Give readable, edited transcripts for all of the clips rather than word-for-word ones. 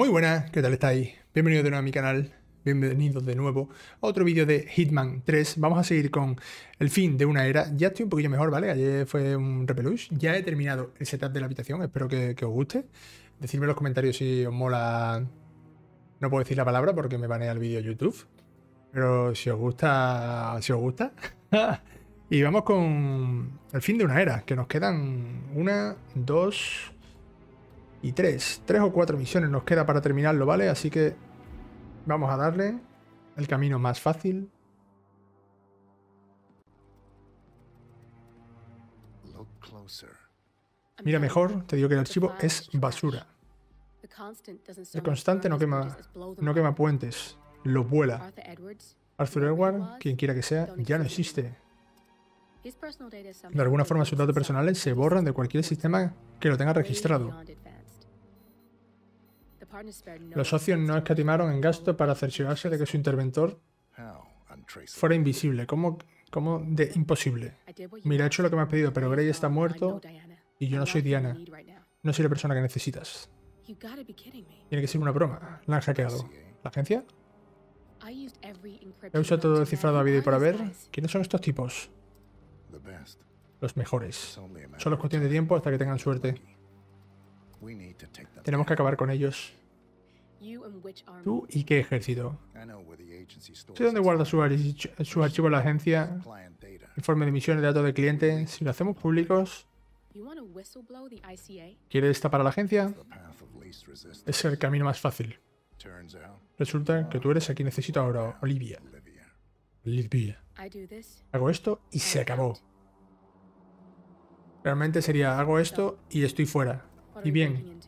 Muy buenas, ¿qué tal estáis? Bienvenidos de nuevo a mi canal, bienvenidos de nuevo a otro vídeo de Hitman 3. Vamos a seguir con el fin de una era. Ya estoy un poquillo mejor, ¿vale? Ayer fue un repeluche. Ya he terminado el setup de la habitación, espero que os guste. Decidme en los comentarios si os mola... No puedo decir la palabra porque me banea el vídeo YouTube. Pero si os gusta, si os gusta. Y vamos con el fin de una era, que nos quedan 1, 2 y 3. 3 o 4 misiones nos queda para terminarlo, ¿vale? Así que vamos a darle el camino más fácil. Mira mejor, te digo que el archivo es basura. El constante no quema puentes, lo vuela. Arthur Edward, quien quiera que sea, ya no existe. De alguna forma sus datos personales se borran de cualquier sistema que lo tenga registrado. Los socios no escatimaron en gasto para cerciorarse de que su interventor fuera invisible. ¿Cómo de imposible? Mira, he hecho lo que me has pedido, pero Grey está muerto y yo no soy Diana. No soy la persona que necesitas. Tiene que ser una broma. La han hackeado. ¿La agencia? He usado todo el cifrado habido y por haber. ¿Quiénes son estos tipos? Los mejores. Solo es cuestión de tiempo hasta que tengan suerte. Tenemos que acabar con ellos. ¿Tú y qué ejército? Sé dónde guarda su archivo la agencia, informe de misiones, datos de clientes. Si lo hacemos públicos... ¿Quieres destapar a la agencia? Es el camino más fácil. Resulta que tú eres a quien necesito ahora, Olivia. Olivia. Hago esto y se acabó. Realmente sería hago esto y estoy fuera. Y bien.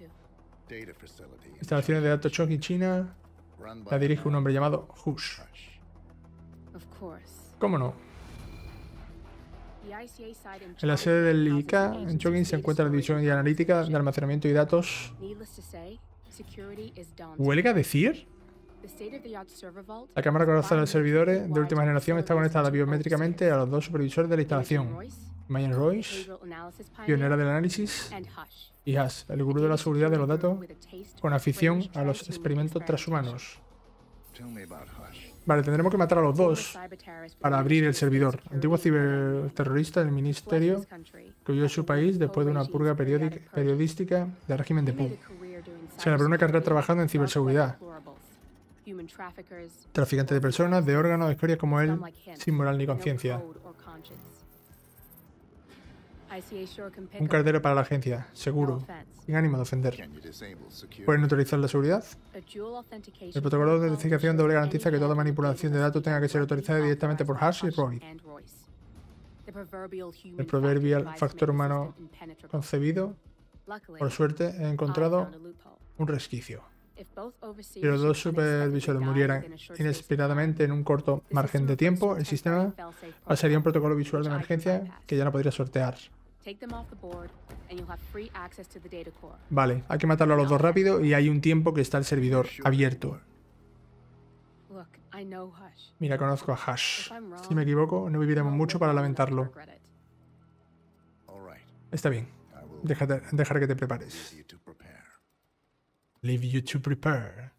Instalaciones de datos Chongqing, China. La dirige un hombre llamado Hush. ¿Cómo no? En la sede del ICA, en Chongqing, se encuentra la división de analítica de almacenamiento y datos. ¿Huelga decir? La cámara corazón de los servidores de última generación está conectada biométricamente a los dos supervisores de la instalación. Mayan Royce, pionera del análisis, y Has, el gurú de la seguridad de los datos, con afición a los experimentos transhumanos. Vale, tendremos que matar a los dos para abrir el servidor. Antiguo ciberterrorista del ministerio que huyó de su país después de una purga periodística del régimen de Pu. Se labró una carrera trabajando en ciberseguridad. Traficante de personas, de órganos, de historias como él, sin moral ni conciencia. Un cardero para la agencia, seguro, sin ánimo de ofender. ¿Pueden neutralizar la seguridad? El protocolo de autenticación doble garantiza que toda manipulación de datos tenga que ser autorizada directamente por Harsh y Brody. El proverbial factor humano concebido, por suerte, he encontrado un resquicio. Si los dos supervisores murieran inesperadamente en un corto margen de tiempo, el sistema pasaría a un protocolo visual de emergencia que ya no podría sortear. Vale, hay que matarlo a los dos rápido y hay un tiempo que está el servidor abierto. Mira, conozco a Hush. Si me equivoco, no viviremos mucho para lamentarlo. Está bien. Dejaré que te prepares. Leave you to prepare.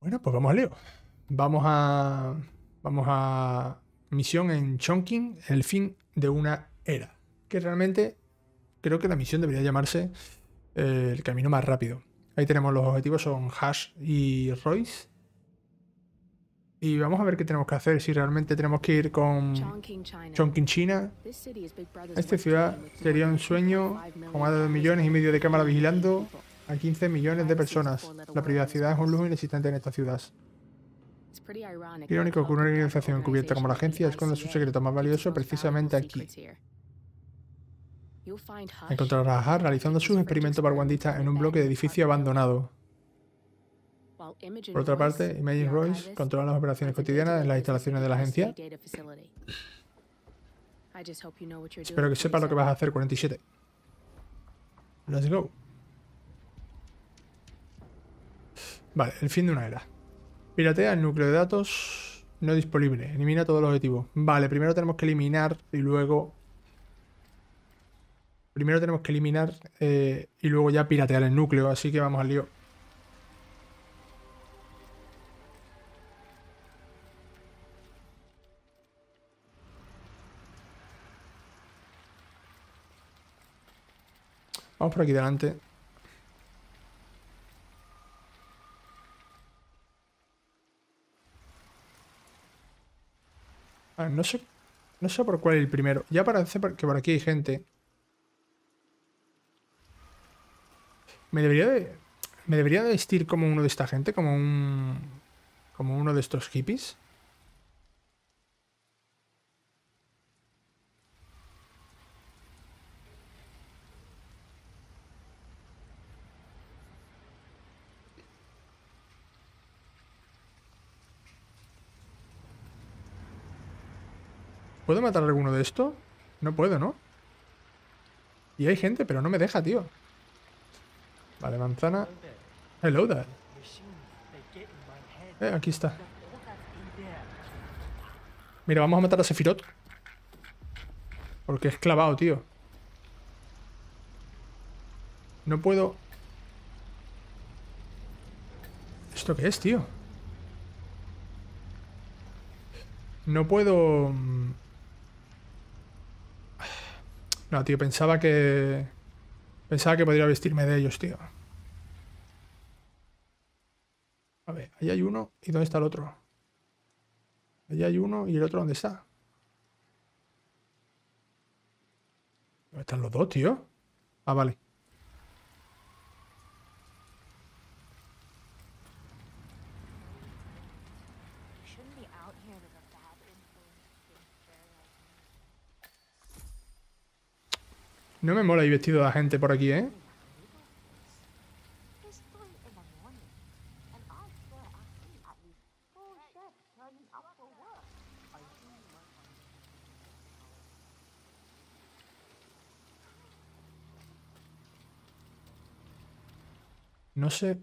Bueno, pues vamos a Leo. Vamos a misión en Chongqing, el fin de una era. Que realmente creo que la misión debería llamarse el camino más rápido. Ahí tenemos los objetivos, son Hash y Royce. Y vamos a ver qué tenemos que hacer, si realmente tenemos que ir con Chongqing, China. Esta ciudad sería un sueño con más de 2,5 millones de cámaras vigilando a 15 millones de personas. La privacidad es un lujo inexistente en esta ciudad. Irónico que una organización encubierta como la agencia esconda su secreto más valioso precisamente aquí. Encontrarás a Has realizando sus experimentos barwandistas en un bloque de edificio abandonado. Por otra parte, Imagine Royce controla las operaciones cotidianas en las instalaciones de la agencia. Espero que sepas lo que vas a hacer, 47. Let's go. Vale, el fin de una era. Piratea el núcleo de datos no disponible. Elimina todos los objetivos. Vale, primero tenemos que eliminar y luego... Primero tenemos que eliminar y luego ya piratear el núcleo. Así que vamos al lío. Vamos por aquí delante. A ver, no sé por cuál es el primero. Ya parece que por aquí hay gente. Me debería de vestir como uno de esta gente, como uno de estos hippies. ¿Puedo matar a alguno de estos? No puedo, ¿no? Y hay gente, pero no me deja, tío. Vale, manzana. Hello there. Aquí está. Mira, vamos a matar a Sephiroth. Porque es clavado, tío. No puedo... ¿Esto qué es, tío? No puedo... No, tío, pensaba que podría vestirme de ellos, tío. A ver, ahí hay uno. ¿Y dónde está el otro? Allí hay uno. ¿Y el otro dónde está? ¿Dónde están los dos, tío? Ah, vale. No me mola ir vestido de la gente por aquí, ¿eh? No sé...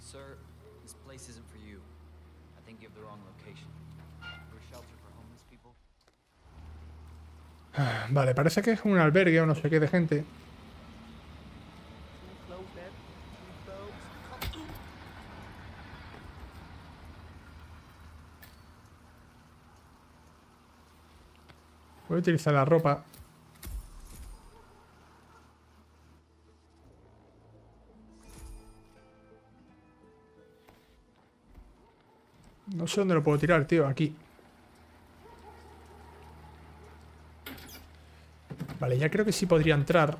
Sir, this place isn't for you. I think you have the wrong location. Vale, parece que es un albergue o no sé qué de gente. Voy a utilizar la ropa. No sé dónde lo puedo tirar, tío, aquí. Vale, ya creo que sí podría entrar.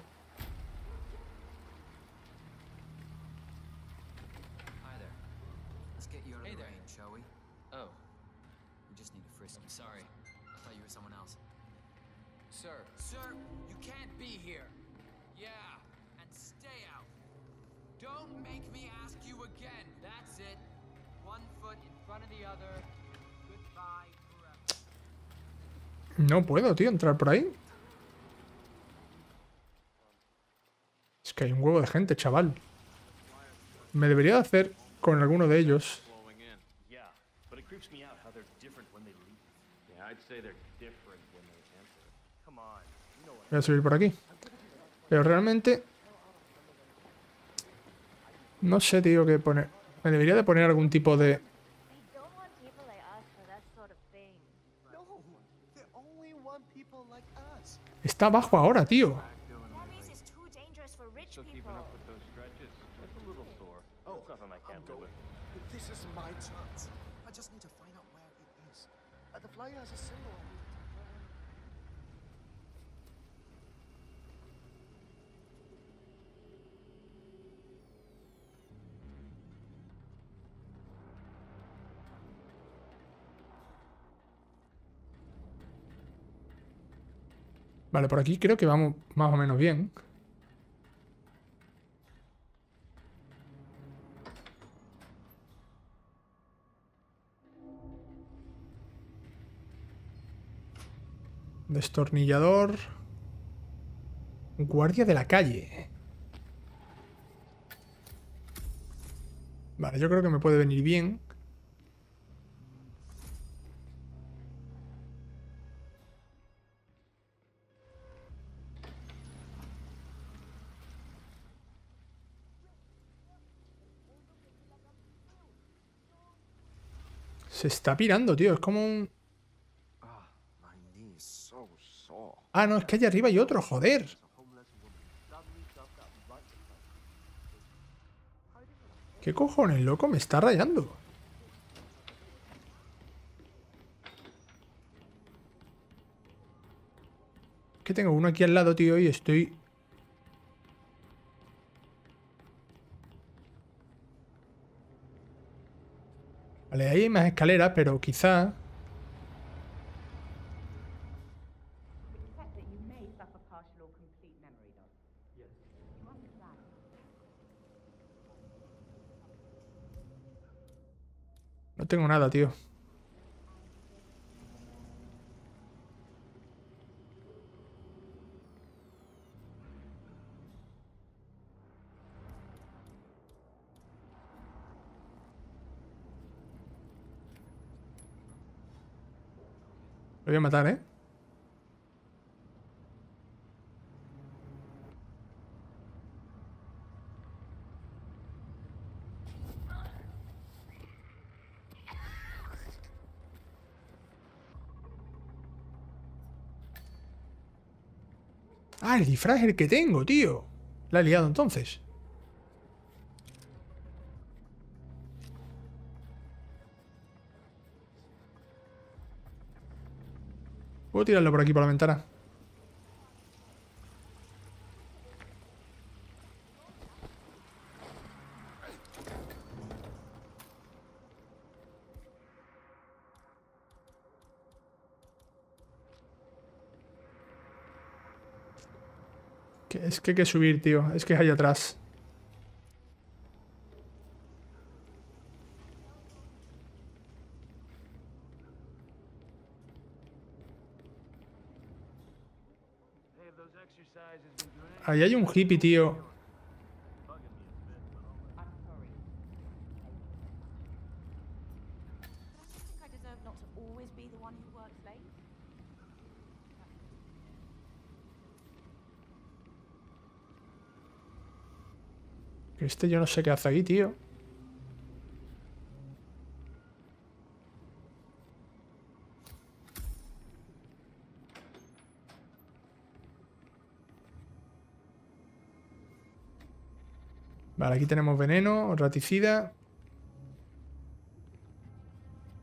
No puedo, tío, entrar por ahí. Que hay un huevo de gente, chaval. Me debería hacer con alguno de ellos. Voy a subir por aquí. Pero realmente... No sé, tío, qué poner. Me debería de poner algún tipo de... Está abajo ahora, tío. Vale, por aquí creo que vamos más o menos bien. Destornillador. Guardia de la calle. Vale, yo creo que me puede venir bien. Se está pirando, tío. Es como un... Ah, no, es que allá arriba hay otro, joder. ¿Qué cojones, loco? Me está rayando. Es que tengo uno aquí al lado, tío, y estoy... Vale, ahí hay más escaleras, pero quizá... No tengo nada, tío. Lo voy a matar, ¿eh? Ah, el disfraz es el que tengo, tío. La he liado entonces. ¿Puedo tirarlo por aquí, por la ventana? Es que hay que subir, tío. Es que es allá atrás. Ahí hay un hippie, tío. Este yo no sé qué hace aquí, tío. Vale, aquí tenemos veneno, raticida.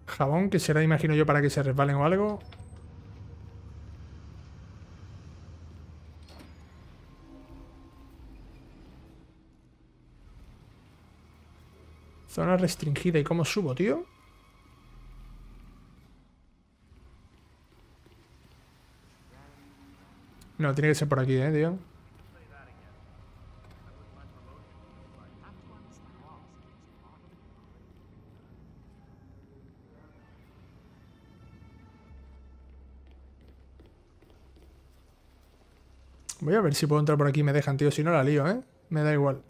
Jabón, que será, imagino yo, para que se resbalen o algo. Zona restringida. ¿Y cómo subo, tío? No, tiene que ser por aquí, tío. Voy a ver si puedo entrar por aquí y me dejan, tío. Si no, la lío, Me da igual.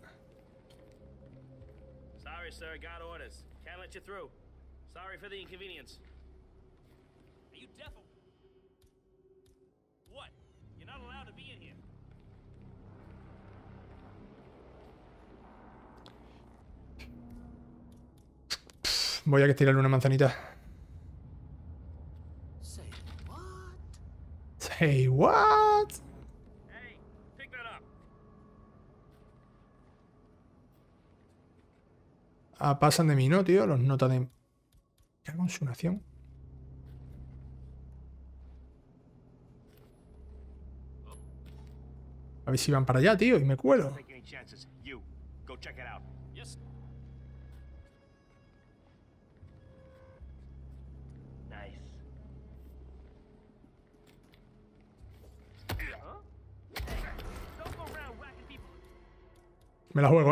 Voy a tirarle una manzanita. Say what? Say what? Hey, pick that up. Ah, pasan de mí, ¿no, tío? Los notan de... ¿Qué consumación? A ver si van para allá, tío, y me cuelo. Me la juego,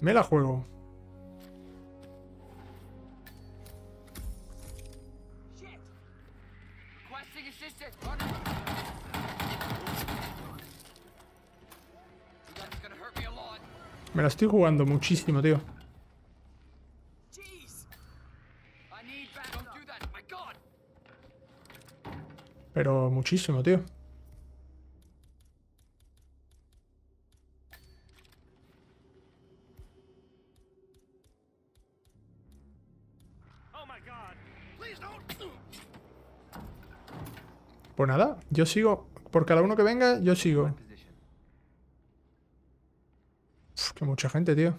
Me la juego. Me la estoy jugando muchísimo, tío. Pero muchísimo, tío. Pues nada, yo sigo. Por cada uno que venga, yo sigo. Uf, que mucha gente, tío.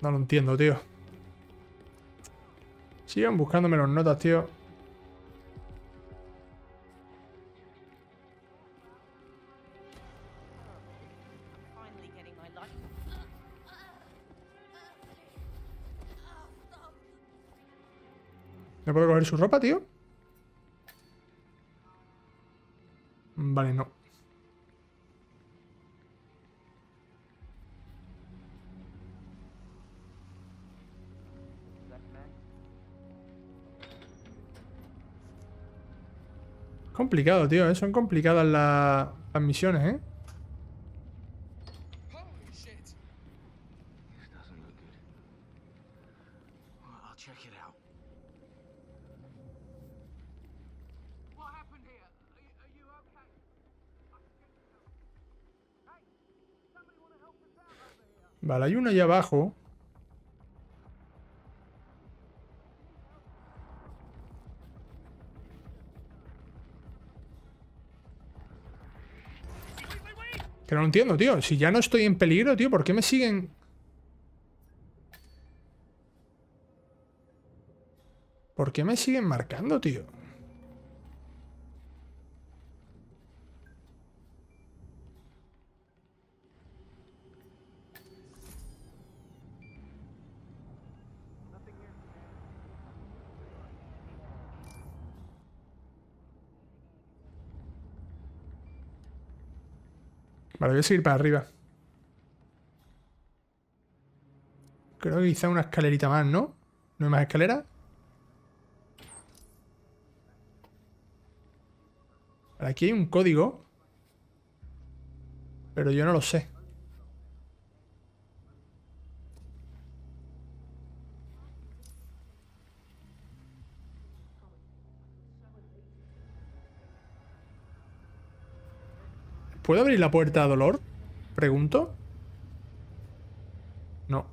No lo entiendo, tío. Sigan buscándome las notas, tío. ¿Me puedo coger su ropa, tío? Vale, no. Complicado, tío, ¿eh? Son complicadas las misiones, ¿eh? Vale, hay una allá abajo. Que no lo entiendo, tío. Si ya no estoy en peligro, tío, ¿por qué me siguen? ¿Por qué me siguen marcando, tío? Vale, voy a seguir para arriba. Creo que quizá una escalerita más, ¿no? ¿No hay más escalera? Vale, aquí hay un código. Pero yo no lo sé. ¿Puedo abrir la puerta a dolor? Pregunto. No.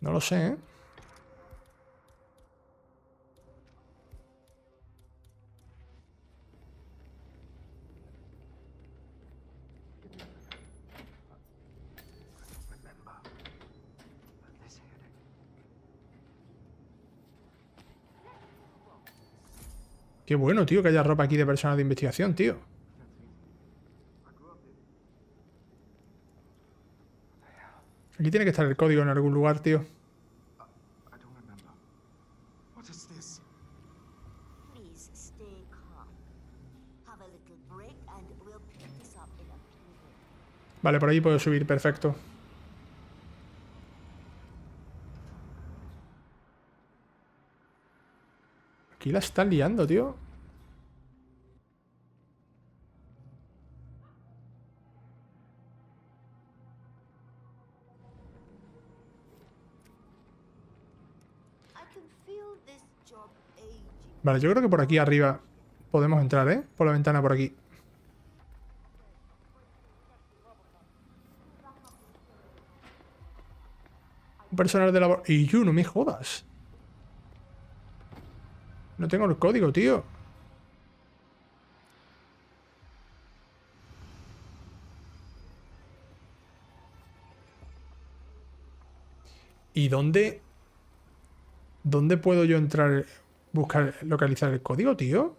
No lo sé, ¿eh? Qué bueno, tío, que haya ropa aquí de personal de investigación, tío. Aquí tiene que estar el código en algún lugar, tío. Vale, por ahí puedo subir, perfecto. Aquí la están liando, tío. Vale, yo creo que por aquí arriba podemos entrar, ¿eh? Por la ventana por aquí. Un personal de labor... Y yo, no me jodas. No tengo el código, tío. ¿Y dónde? ¿Dónde puedo yo entrar? Buscar, localizar el código, tío.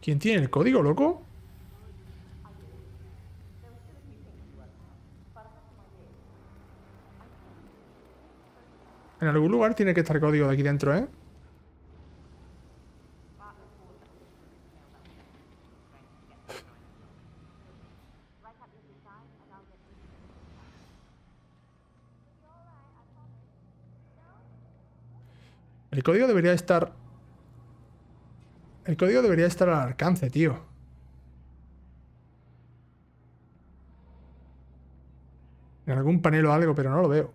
¿Quién tiene el código, loco? En algún lugar tiene que estar código de aquí dentro, ¿eh? El código debería estar... El código debería estar al alcance, tío. En algún panel o algo, pero no lo veo.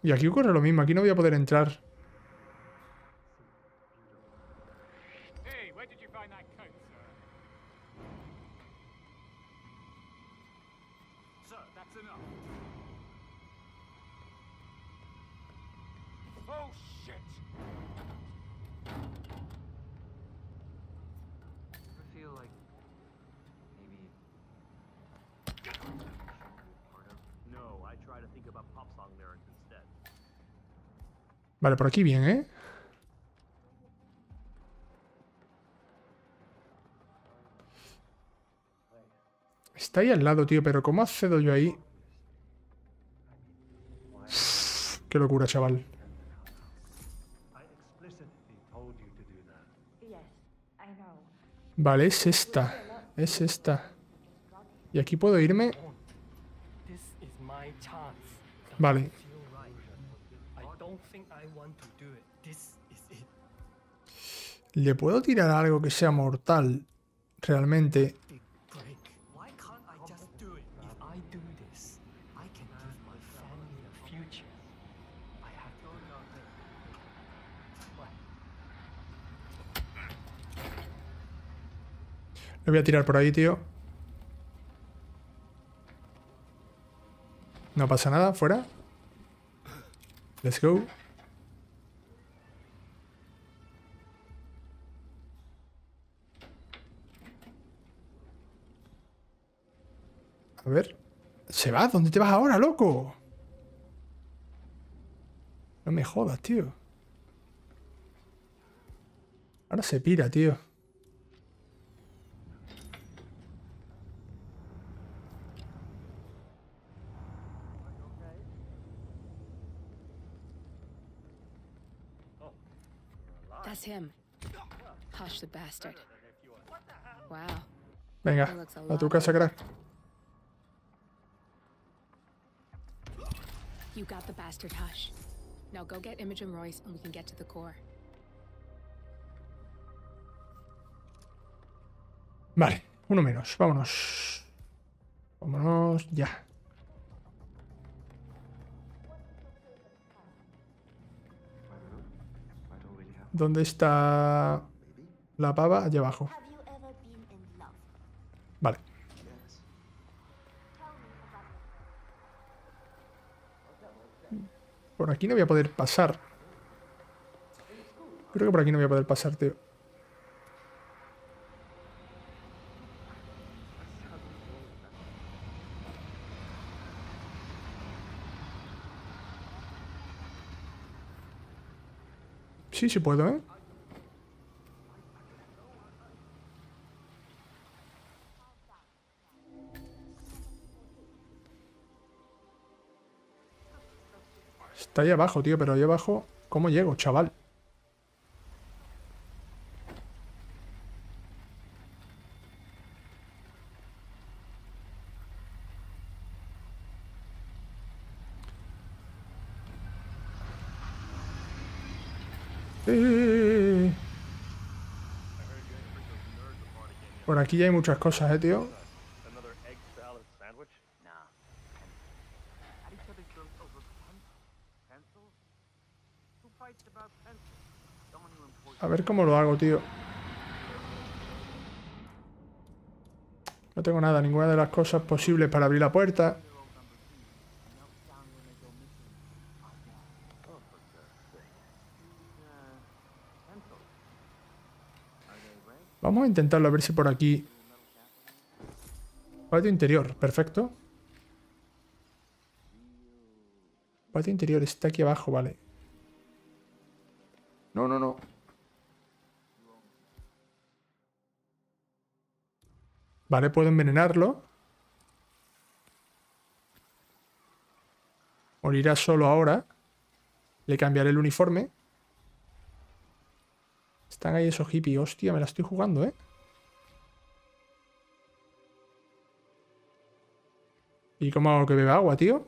Y aquí ocurre lo mismo, aquí no voy a poder entrar. Vale, por aquí bien, ¿eh? Está ahí al lado, tío, pero ¿cómo accedo yo ahí? Qué locura, chaval. Vale, es esta. Es esta. Y aquí puedo irme. Vale. ¿Le puedo tirar algo que sea mortal? Realmente. Lo voy a tirar por ahí, tío. No pasa nada, fuera. Let's go. A ver. ¿Se va? ¿Dónde te vas ahora, loco? No me jodas, tío. Ahora se pira, tío. That's him. Hush the bastard. Wow. Venga, a tu casa, crack. You got the bastard, Hush. Now go get Imogen Royce and we can get to the core. Vale, uno menos, vámonos. Vámonos ya. ¿Dónde está la pava? Allá abajo. Vale. Por aquí no voy a poder pasar. Creo que por aquí no voy a poder pasar, tío. Sí, sí puedo, ¿eh? Está ahí abajo, tío, pero ahí abajo... ¿Cómo llego, chaval? Por aquí ya hay muchas cosas, tío. A ver cómo lo hago, tío. No tengo nada, ninguna de las cosas posibles para abrir la puerta. Vamos a intentarlo, a ver si por aquí... Patio interior, perfecto. Patio interior está aquí abajo, vale. No, no, no. Vale, puedo envenenarlo. Morirá solo ahora. Le cambiaré el uniforme. Están ahí esos hippies. Hostia, me la estoy jugando, ¿eh? ¿Y cómo hago que beba agua, tío?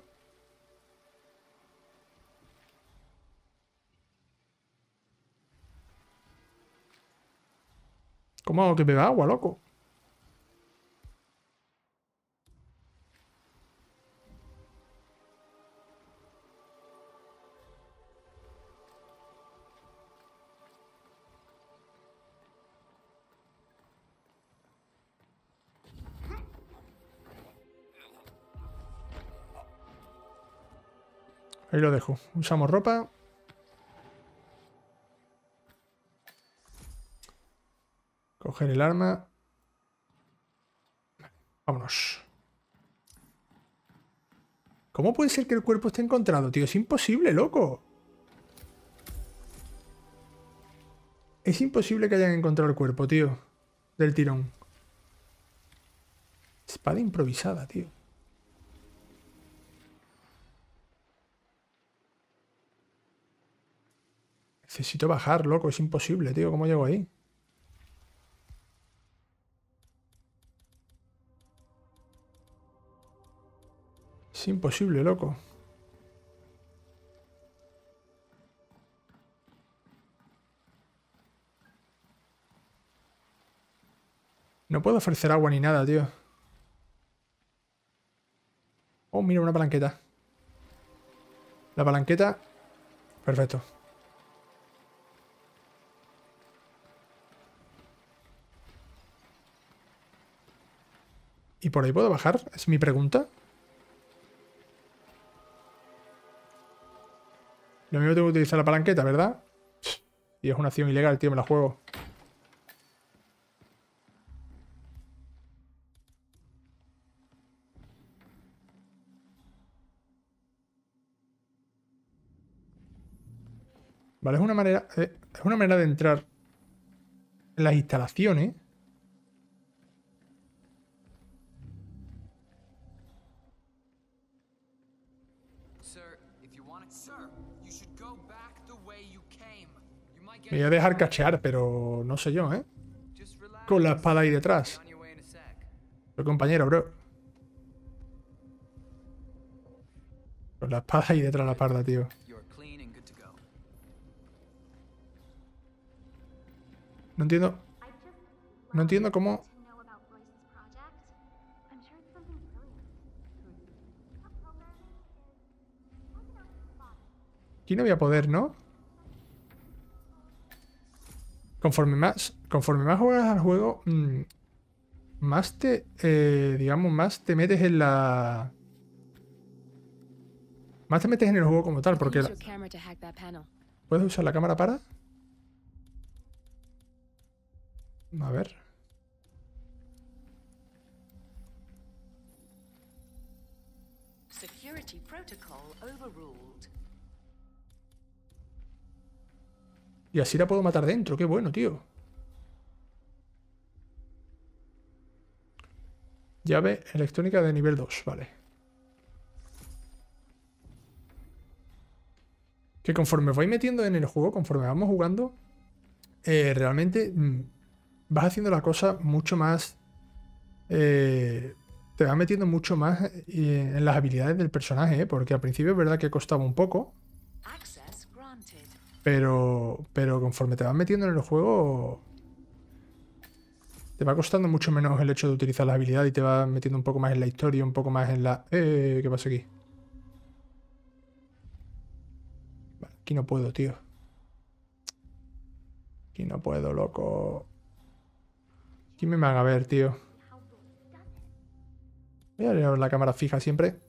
¿Cómo hago que beba agua, loco? Ahí lo dejo. Usamos ropa. Coger el arma. Vale, vámonos. ¿Cómo puede ser que el cuerpo esté encontrado, tío? Es imposible, loco. Es imposible que hayan encontrado el cuerpo, tío. Del tirón. Espada improvisada, tío. Necesito bajar, loco. Es imposible, tío. ¿Cómo llego ahí? Es imposible, loco. No puedo ofrecer agua ni nada, tío. Oh, mira, una palanqueta. La palanqueta... Perfecto. ¿Y por ahí puedo bajar? Es mi pregunta. Lo mismo tengo que utilizar la palanqueta, ¿verdad? Y es una acción ilegal, tío, me la juego. Vale, es una manera de entrar en las instalaciones. Me voy a dejar cachear, pero no sé yo, ¿eh? Con la espada ahí detrás. Pero compañero, bro. Con la espada ahí detrás de la parda, tío. No entiendo. No entiendo cómo... Aquí no voy a poder, ¿no? Conforme más juegas al juego, más te, digamos, más te metes en la... Más te metes en el juego como tal, porque... ¿Puedes usar la cámara para? A ver... Y así la puedo matar dentro. Qué bueno, tío. Llave electrónica de nivel 2. Vale. Que conforme voy metiendo en el juego, conforme vamos jugando, realmente vas haciendo la cosa mucho más... te vas metiendo mucho más en las habilidades del personaje, porque al principio es verdad que costaba un poco. Pero conforme te vas metiendo en el juego, te va costando mucho menos el hecho de utilizar las habilidades y te vas metiendo un poco más en la historia, un poco más en la... ¿Qué pasa aquí? Vale, aquí no puedo, tío. Aquí no puedo, loco. Aquí me van a ver, tío. Voy a llevar la cámara fija siempre.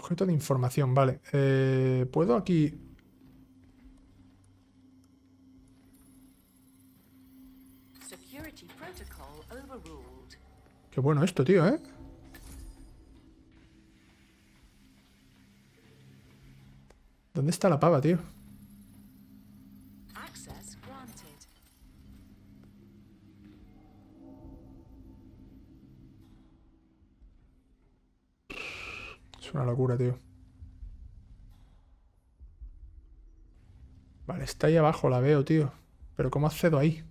Objeto de información, vale. ¿Puedo aquí...? Qué bueno esto, tío, ¿eh? ¿Dónde está la pava, tío? Es una locura, tío. Vale, está ahí abajo, la veo, tío. Pero ¿cómo accedo ahí?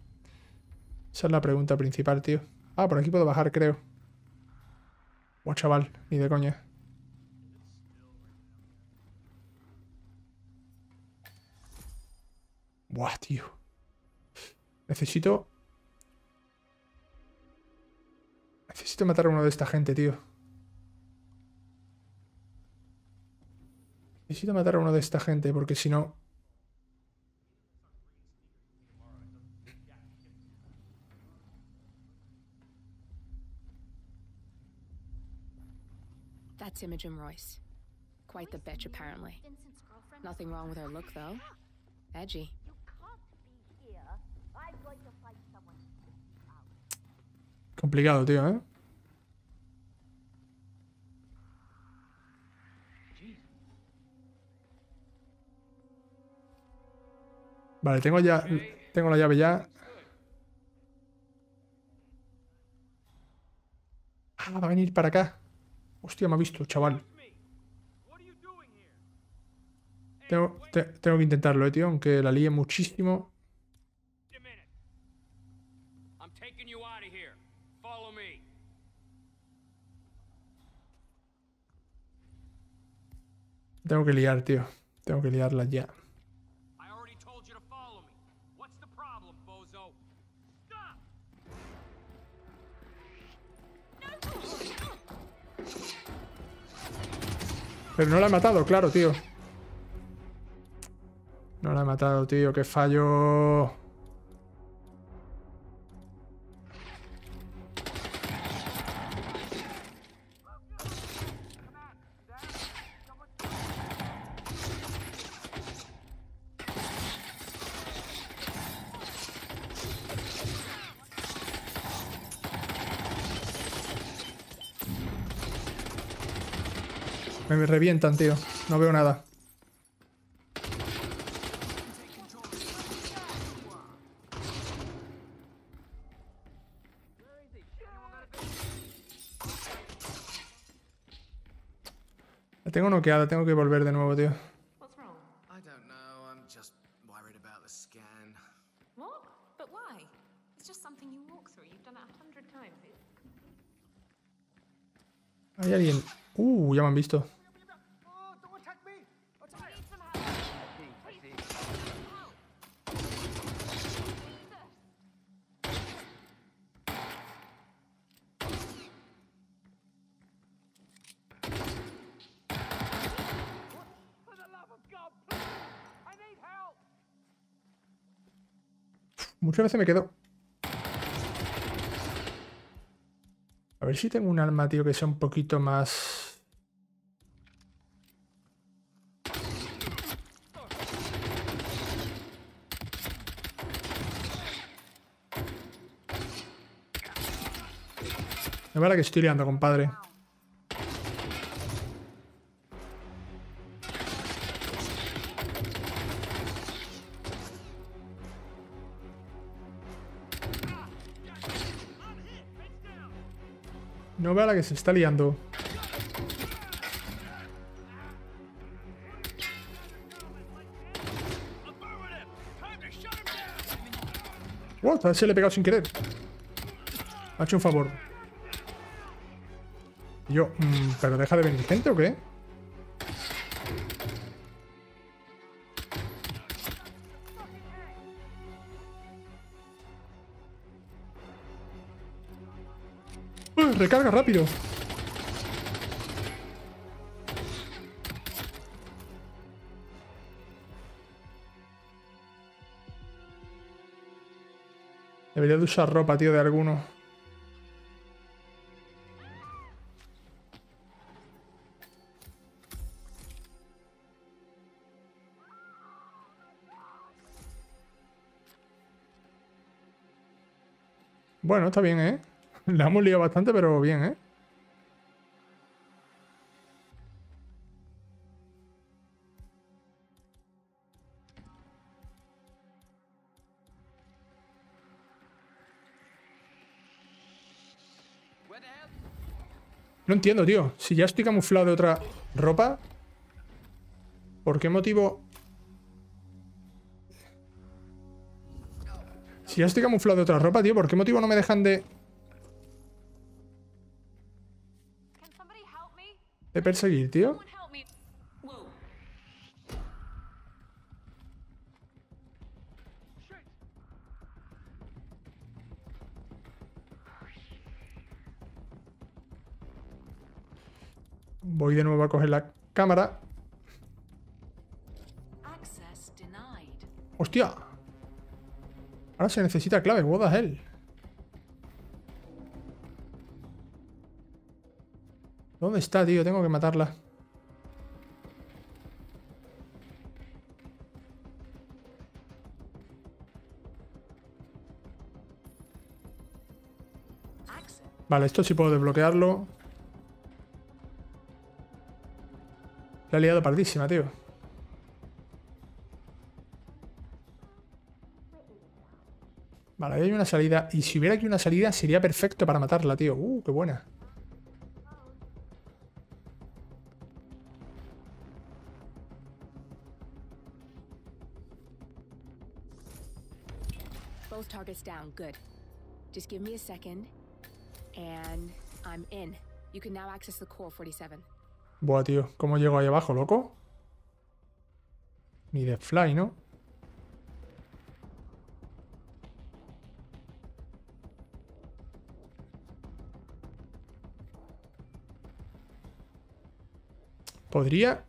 Esa es la pregunta principal, tío. Ah, por aquí puedo bajar, creo. Buah, chaval, ni de coña. Buah, tío. Necesito... necesito matar a uno de esta gente, tío. Necesito matar a uno de esta gente, porque si no... That's Imogen Royce. Quite the bitch, apparently. Nothing wrong with her look, though. Edgy. Complicado, tío, ¿eh? Vale, tengo ya... tengo la llave ya. Ah, va a venir para acá. Hostia, me ha visto, chaval. Tengo que intentarlo, tío, aunque la líe muchísimo. Tengo que liar, tío. Tengo que liarla ya. Pero no la he matado, claro, tío. No la he matado, tío. ¡Qué fallo! Me revientan, tío. No veo nada. La tengo noqueada. Tengo que volver de nuevo, tío. Hay alguien... ya me han visto. Muchas veces me quedo. A ver si tengo un arma, tío, que sea un poquito más... La verdad que estoy liando, compadre. No vea la que se está liando. What? A ver si le he pegado sin querer. Ha hecho un favor. Yo... ¿pero deja de venir gente o qué? Recarga rápido. Debería de usar ropa, tío, de alguno. Bueno, está bien, ¿eh? La hemos liado bastante, pero bien, ¿eh? No entiendo, tío. Si ya estoy camuflado de otra ropa, ¿por qué motivo? Si ya estoy camuflado de otra ropa, tío, ¿por qué motivo no me dejan de perseguir, tío? Voy de nuevo a coger la cámara. ¡Hostia! Ahora se necesita clave. What the hell? ¿Dónde está, tío? Tengo que matarla. Vale, esto sí puedo desbloquearlo. La he liado pardísima, tío. Vale, ahí hay una salida. Y si hubiera aquí una salida, sería perfecto para matarla, tío. Qué buena. Both targets down. Good. Just give me a second and I'm in. You can now access the core 47. Buah, tío, ¿cómo llego ahí abajo, loco? Ni de fly, ¿no? ¿Podría?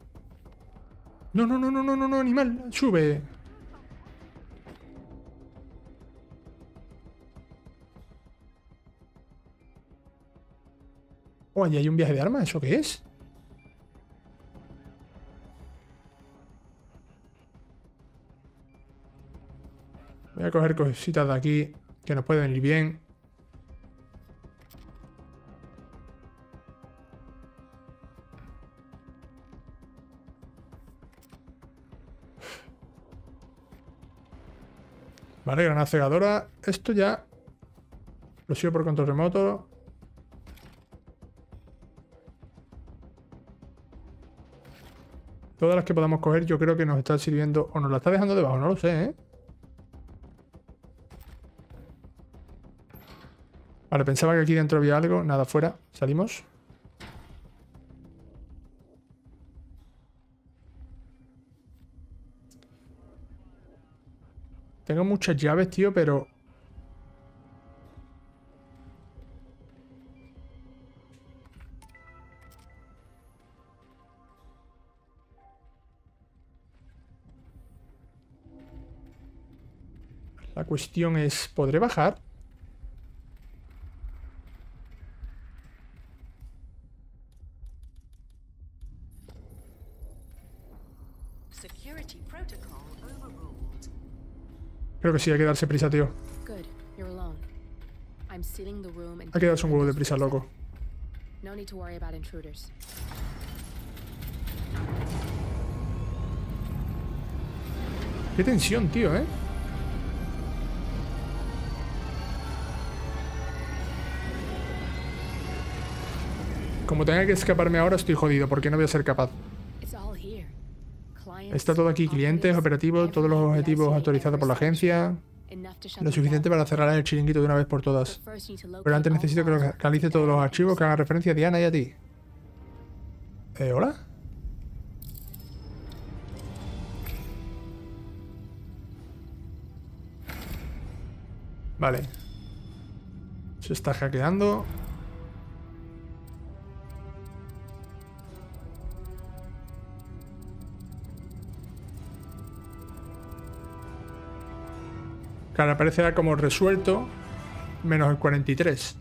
No, no, no, no, no, no, no, animal, sube. Oh, ¿y hay un viaje de armas? ¿Eso qué es? Voy a coger cositas de aquí que nos pueden ir bien. Vale, granada cegadora. Esto ya lo sigo por control remoto. Todas las que podamos coger yo creo que nos está sirviendo. O nos la está dejando debajo, no lo sé, ¿eh? Vale, pensaba que aquí dentro había algo. Nada, fuera. Salimos. Tengo muchas llaves, tío, pero... La cuestión es, ¿podré bajar? Creo que sí, hay que darse prisa, tío. Hay que darse un huevo de prisa, loco. Qué tensión, tío, ¿eh? Como tenga que escaparme ahora, estoy jodido, porque no voy a ser capaz. Está todo aquí, clientes, operativos, todos los objetivos autorizados por la agencia. Lo suficiente para cerrar el chiringuito de una vez por todas. Pero antes necesito que localice todos los archivos que hagan referencia a Diana y a ti. ¿Hola? Vale. Se está hackeando. Claro, aparece como resuelto, menos el 43.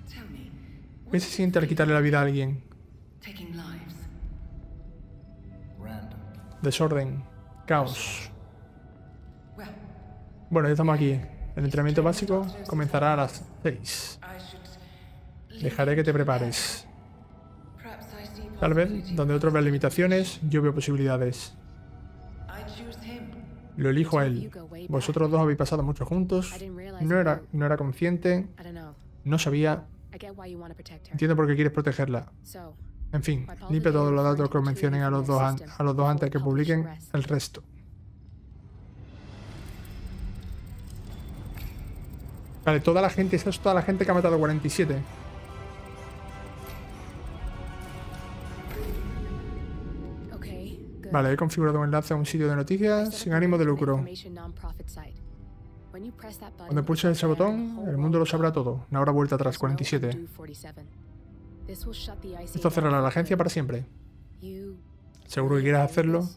¿Qué se siente al quitarle la vida a alguien? Desorden, caos. Bueno, ya estamos aquí. El entrenamiento básico comenzará a las 6. Dejaré que te prepares. Tal vez, donde otros ven limitaciones, yo veo posibilidades. Lo elijo a él. Vosotros dos habéis pasado mucho juntos. No era consciente. No sabía. Entiendo por qué quieres protegerla. En fin, limpia todos los datos que os mencionen a los dos antes de que publiquen el resto. Vale, toda la gente, esa es toda la gente que ha matado 47. Vale, he configurado un enlace a un sitio de noticias sin ánimo de lucro. Cuando pulses ese botón, el mundo lo sabrá todo. Una hora vuelta atrás, 47. Esto cerrará la agencia para siempre. ¿Seguro que quieras hacerlo?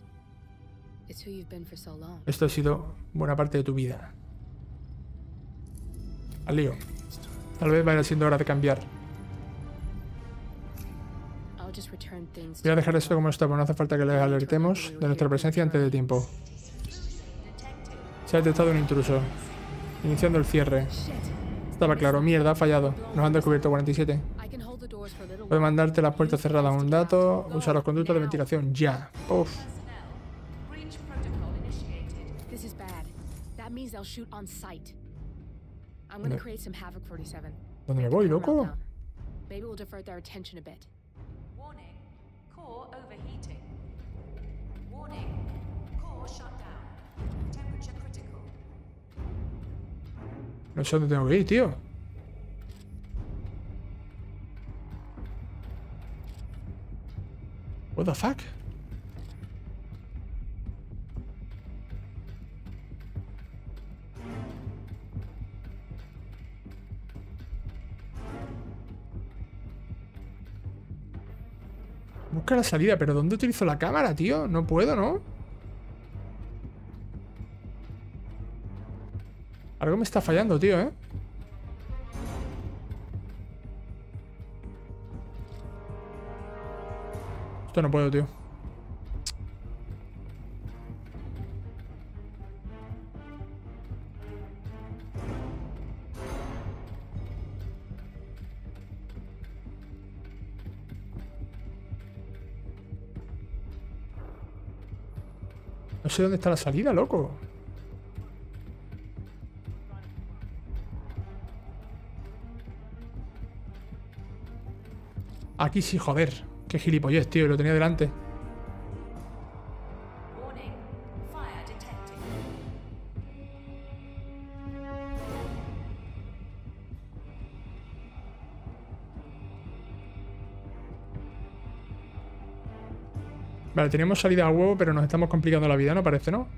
Esto ha sido buena parte de tu vida. Al lío. Tal vez vaya siendo hora de cambiar. Voy a dejar esto como está, pero no hace falta que les alertemos de nuestra presencia antes de tiempo. Se ha detectado un intruso. Iniciando el cierre. Estaba claro. Mierda, ha fallado. Nos han descubierto 47. Puedo mandarte las puertas cerradas a un dato. Usar los conductos de ventilación. Ya. Uf. ¿Dónde me voy, loco? No sé dónde tengo que ir, tío. What the fuck? Busca la salida, pero ¿dónde utilizo la cámara, tío? No puedo, ¿no? Algo me está fallando, tío, ¿eh? Esto no puedo, tío. No sé dónde está la salida, loco. Aquí sí, joder. Qué gilipollez, tío. Lo tenía delante. Vale, teníamos salida a huevo, pero nos estamos complicando la vida, ¿no parece, no?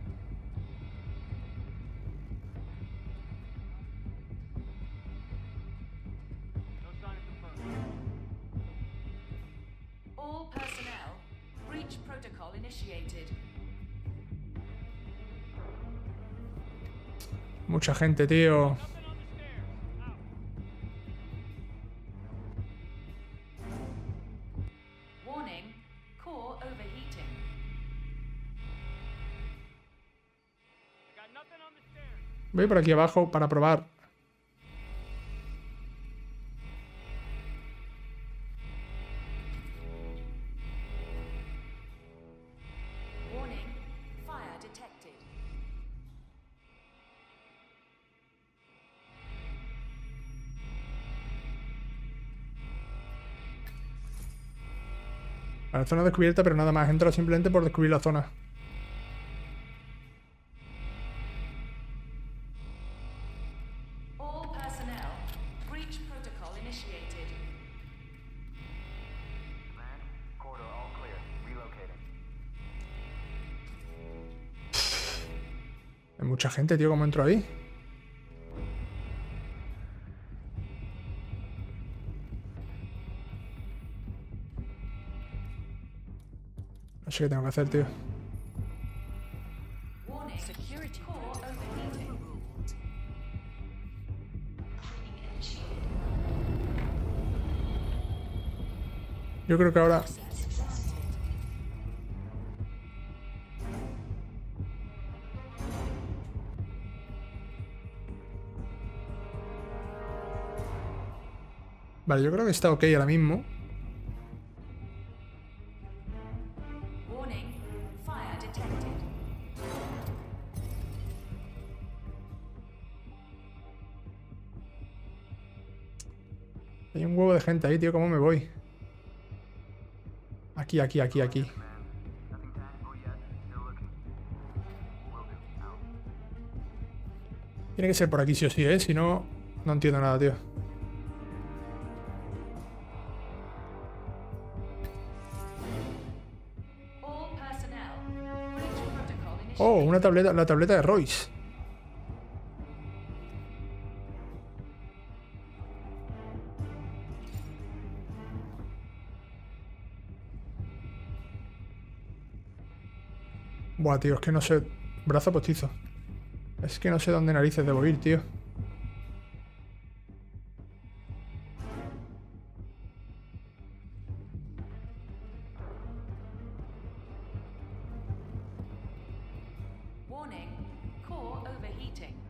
Mucha gente, tío. Voy por aquí abajo para probar. La zona descubierta, pero nada más. Entro simplemente por descubrir la zona. Hay mucha gente, tío, ¿cómo entro ahí? No sé qué tengo que hacer, tío. Yo creo que ahora... Vale, yo creo que está ok ahora mismo. Hay un huevo de gente ahí, tío. ¿Cómo me voy? Aquí. Tiene que ser por aquí sí o sí, ¿eh? Si no, no entiendo nada, tío. Oh, una tableta, la tableta de Royce. Buah, tío, es que no sé. Brazo postizo. Es que no sé dónde narices debo ir, tío.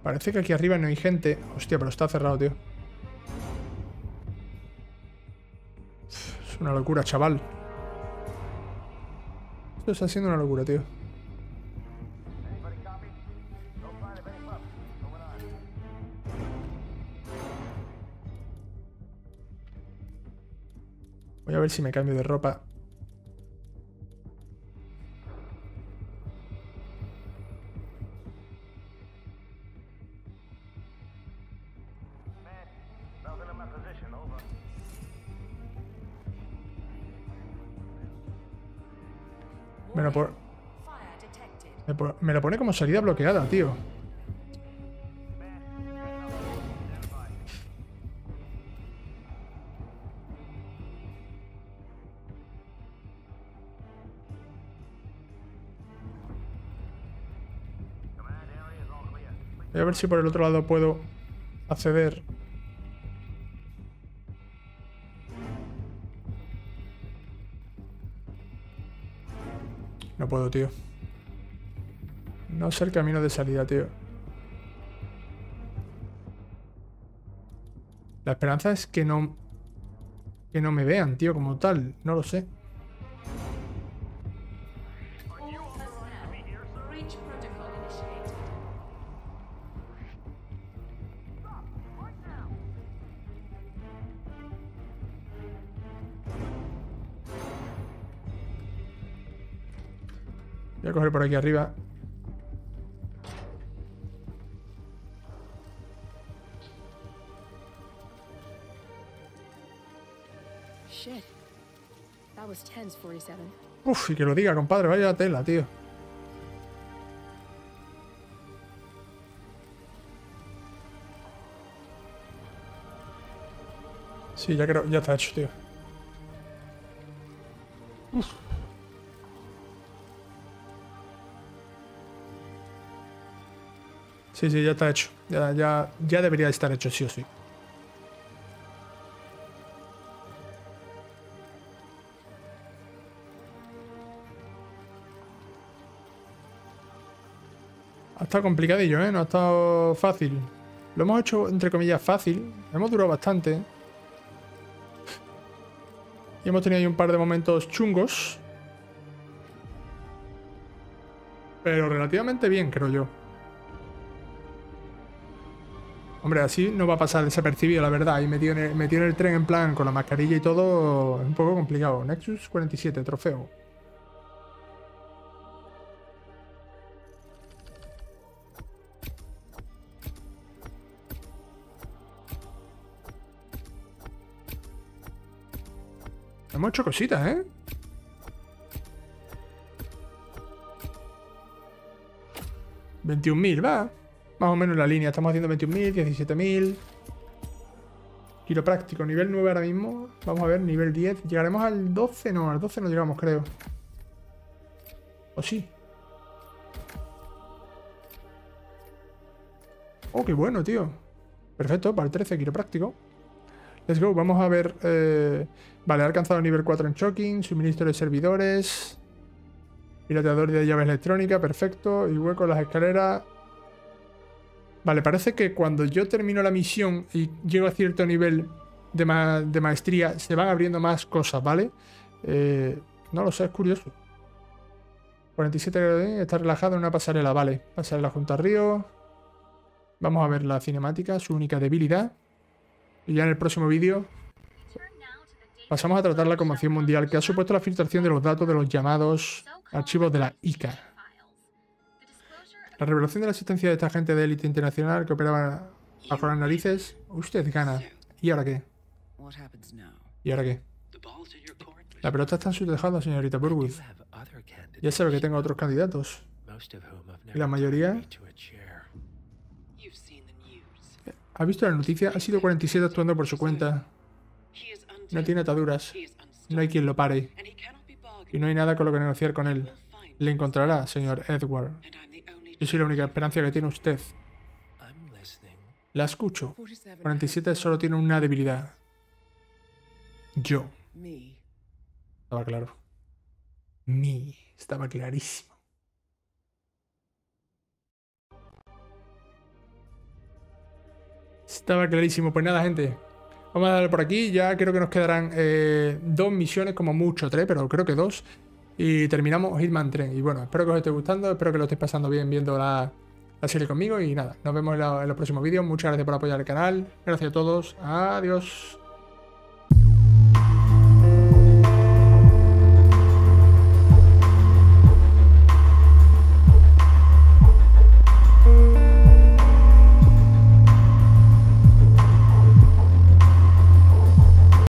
Parece que aquí arriba no hay gente. Hostia, pero está cerrado, tío. Es una locura, chaval. Esto está siendo una locura, tío. Voy a ver si me cambio de ropa. Me lo pone como salida bloqueada, tío. Voy a ver si por el otro lado puedo acceder. No puedo, tío. No sé el camino de salida, tío. La esperanza es que no me vean, tío, como tal. No lo sé. Voy a coger por aquí arriba. Uf, y que lo diga, compadre, vaya tela, tío. Sí, ya creo, ya está hecho, tío. Uf. Sí, ya está hecho. Ya debería estar hecho, sí o sí. Ha estado complicadillo, ¿eh? No ha estado fácil. Lo hemos hecho, entre comillas, fácil. Hemos durado bastante. Y hemos tenido ahí un par de momentos chungos. Pero relativamente bien, creo yo. Hombre, así no va a pasar desapercibido, la verdad. Y metido en el tren, en plan, con la mascarilla y todo, es un poco complicado. Nexus 47, trofeo. Hemos hecho cositas, ¿eh? $21.000, va. Más o menos la línea. Estamos haciendo 21.000, 17.000. Quiropráctico, nivel 9 ahora mismo. Vamos a ver, nivel 10. ¿Llegaremos al 12? No, al 12 no llegamos, creo. ¿O sí? Oh, qué bueno, tío. Perfecto, para el 13, quiropráctico. Let's go, vamos a ver. Vale, ha alcanzado el nivel 4 en Chongqing. Suministro de servidores. Pirateador de llaves electrónicas, perfecto. Y hueco en las escaleras. Vale, parece que cuando yo termino la misión y llego a cierto nivel de maestría, se van abriendo más cosas, ¿vale? No lo sé, es curioso. 47 grados, está relajado en una pasarela, vale. Pasarela junto al río. Vamos a ver la cinemática, su única debilidad. Y ya en el próximo vídeo Pasamos a tratar la conmoción mundial que ha supuesto la filtración de los datos de los llamados archivos de la ICA. La revelación de la existencia de esta gente de élite internacional que operaba bajo las narices. Usted gana. ¿Y ahora qué? ¿Y ahora qué? La pelota está en su tejado, señorita Burwood. Ya sabe que tengo otros candidatos. Y la mayoría... ¿Ha visto la noticia? Ha sido 47 actuando por su cuenta. No tiene ataduras. No hay quien lo pare. Y no hay nada con lo que negociar con él. Le encontrará, señor Edward. Yo soy la única esperanza que tiene usted. La escucho. 47 solo tiene una debilidad. Yo. Estaba claro. Mí. Estaba clarísimo. Estaba clarísimo. Pues nada, gente. Vamos a darle por aquí. Ya creo que nos quedarán 2 misiones, como mucho 3, pero creo que 2. Y terminamos Hitman 3. Y bueno, espero que os esté gustando. Espero que lo estéis pasando bien viendo la serie conmigo. Y nada, nos vemos en los próximos vídeos. Muchas gracias por apoyar el canal. Gracias a todos. Adiós.